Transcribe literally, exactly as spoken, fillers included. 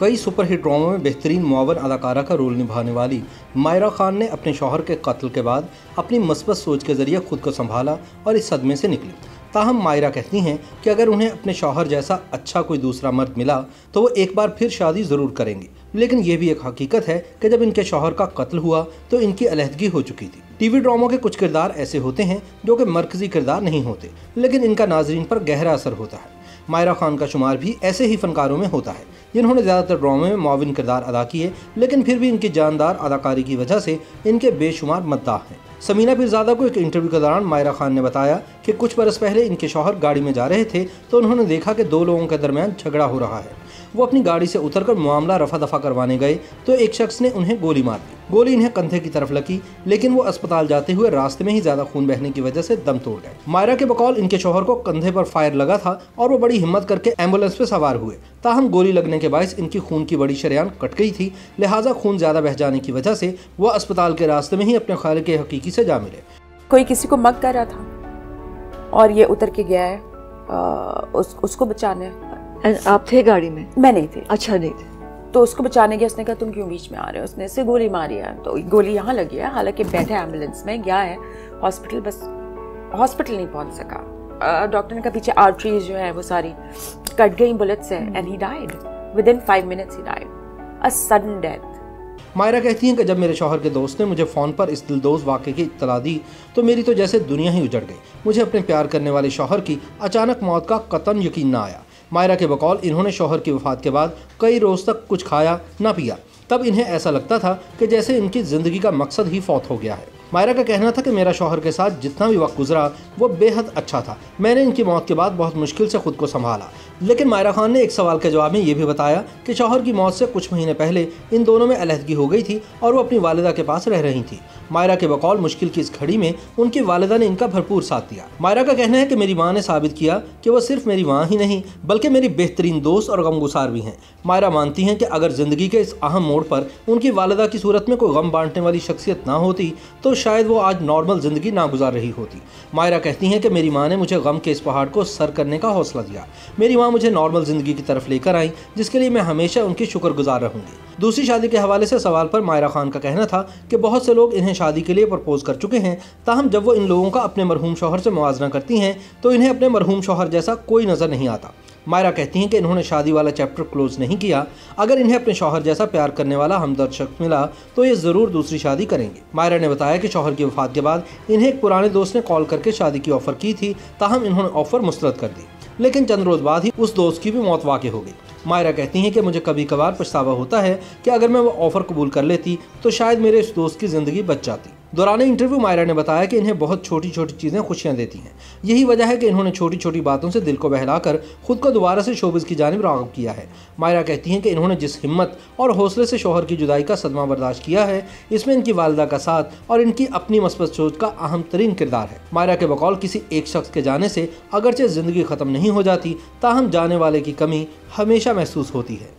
कई सुपरहिट ड्रामों में बेहतरीन मुआवन अदाकारा का रोल निभाने वाली मायरा खान ने अपने शौहर के कत्ल के बाद अपनी मस्बत सोच के जरिए खुद को संभाला और इस सदमे से निकली। ताहम मायरा कहती हैं कि अगर उन्हें अपने शौहर जैसा अच्छा कोई दूसरा मर्द मिला तो वो एक बार फिर शादी ज़रूर करेंगी, लेकिन ये भी एक हकीकत है कि जब इनके शौहर का कत्ल हुआ तो इनकी अलहदगी हो चुकी थी। टीवी ड्रामों के कुछ किरदार ऐसे होते हैं जो कि मरकजी किरदार नहीं होते, लेकिन इनका नाजरीन पर गहरा असर होता है। मायरा खान का शुमार भी ऐसे ही फनकारों में होता है जिन्होंने ज़्यादातर ड्रामे में मुआविन किरदार अदा किए, लेकिन फिर भी इनकी जानदार अदाकारी की वजह से इनके बेशुमार मद्दाह हैं। समीना फिरज़ादा को एक इंटरव्यू के दौरान मायरा खान ने बताया कि कुछ बरस पहले इनके शौहर गाड़ी में जा रहे थे तो उन्होंने देखा कि दो लोगों के दरमियान झगड़ा हो रहा है। वो अपनी गाड़ी से उतरकर मामला रफा दफा करवाने गए तो एक शख्स ने उन्हें गोली मार दी। गोली इन्हें कंधे की तरफ लगी, लेकिन वो अस्पताल जाते हुए रास्ते में ही ज्यादा खून बहने की वजह से दम तोड़ गए। मायरा के बकौल इनके शौहर को कंधे पर फायर लगा था और वो बड़ी हिम्मत करके एम्बुलेंस पे सवार हुए। ताहम गोली लगने के बायस इनकी खून की बड़ी शरियान कट गई थी, लिहाजा खून ज्यादा बह जाने की वजह से वो अस्पताल के रास्ते में ही अपने खालिक हकीकी से जा मिले। कोई किसी को मग कर रहा था और ये उतर के गया है उसको बचाने। आप थे गाड़ी में? मैं नहीं थी। अच्छा, नहीं थे तो उसको बचाने गया। उसने कहा तुम क्यों बीच में आ रहे हो? उसने से गोली मारी है तो गोली यहाँ लगी है। हालांकि बैठे एम्बुलेंस में, गया है हॉस्पिटल, बस हॉस्पिटल नहीं पहुँच सका। डॉक्टर ने कहा पीछे आर्टरीज जो है वो सारी कट गई बुलेट से, and he died within five minutes. He died a sudden death. Myra कहती हैं कि जब मेरे शौहर के दोस्त ने मुझे फ़ोन पर इस दिलदोज़ वाक़े की इत्तला दी तो मेरी तो जैसे दुनिया ही उजड़ गई। मुझे अपने प्यार करने वाले शौहर की अचानक मौत का कतन यकीन ना आया। मायरा के बकौल इन्होंने शौहर की वफ़ात के बाद कई रोज़ तक कुछ खाया ना पिया, तब इन्हें ऐसा लगता था कि जैसे इनकी ज़िंदगी का मकसद ही फौत हो गया है। मायरा का कहना था कि मेरा शौहर के साथ जितना भी वक्त गुजरा वो बेहद अच्छा था। मैंने इनकी मौत के बाद बहुत मुश्किल से खुद को संभाला। लेकिन मायरा खान ने एक सवाल के जवाब में ये भी बताया कि शौहर की मौत से कुछ महीने पहले इन दोनों में अलहदगी हो गई थी और वो अपनी वालिदा के पास रह रही थी। मायरा के बकौल मुश्किल की इस घड़ी में उनकी वालिदा ने इनका भरपूर साथ दिया। मायरा का कहना है कि मेरी माँ ने साबित किया कि वो सिर्फ मेरी माँ ही नहीं बल्कि मेरी बेहतरीन दोस्त और गमगुसार भी हैं। मायरा मानती हैं कि अगर ज़िंदगी के इस अहम मोड़ पर उनकी वालिदा की सूरत में कोई गम बांटने वाली शख्सियत ना होती तो शायद वो आज नॉर्मल ज़िंदगी ना गुजार रही होती। मायरा कहती हैं कि मेरी माँ ने मुझे गम के इस पहाड़ को सर करने का हौसला दिया। मेरी माँ मुझे नॉर्मल ज़िंदगी की तरफ लेकर आई, जिसके लिए मैं हमेशा उनकी शुक्रगुजार रहूँगी। दूसरी शादी के हवाले से सवाल पर मायरा खान का कहना था कि बहुत से लोग इन्हें शादी के लिए प्रपोज कर चुके हैं, ताहम जब वो इन लोगों का अपने मरहूम शौहर से मुआजना करती हैं तो इन्हें अपने मरहूम शौहर जैसा कोई नज़र नहीं आता। मायरा कहती हैं कि इन्होंने शादी वाला चैप्टर क्लोज नहीं किया। अगर इन्हें अपने शौहर जैसा प्यार करने वाला हमदर्द शख्स मिला तो ये ज़रूर दूसरी शादी करेंगे। मायरा ने बताया कि शौहर की वफात के बाद इन्हें एक पुराने दोस्त ने कॉल करके शादी की ऑफ़र की थी, ताहम इन्होंने ऑफ़र मुस्तरद कर दी, लेकिन चंद रोज़ बाद ही उस दोस्त की भी मौत वाक़ई हो गई। मायरा कहती हैं कि मुझे कभी कभार पछतावा होता है कि अगर मैं वो ऑफ़र कबूल कर लेती तो शायद मेरे इस दोस्त की ज़िंदगी बच जाती। दौरान इंटरव्यू मायरा ने बताया कि इन्हें बहुत छोटी छोटी चीज़ें खुशियां देती हैं। यही वजह है कि इन्होंने छोटी छोटी बातों से दिल को बहलाकर खुद को दोबारा से शोबिज़ की जानिब राग़ब किया है। मायरा कहती हैं कि इन्होंने जिस हिम्मत और हौसले से शौहर की जुदाई का सदमा बर्दाश्त किया है, इसमें इनकी वालिदा का साथ और इनकी अपनी मस्बत सोच का अहम तरीन किरदार है। मायरा के बकौल किसी एक शख्स के जाने से अगरचे ज़िंदगी ख़त्म नहीं हो जाती, ताहम जाने वाले की कमी हमेशा महसूस होती है।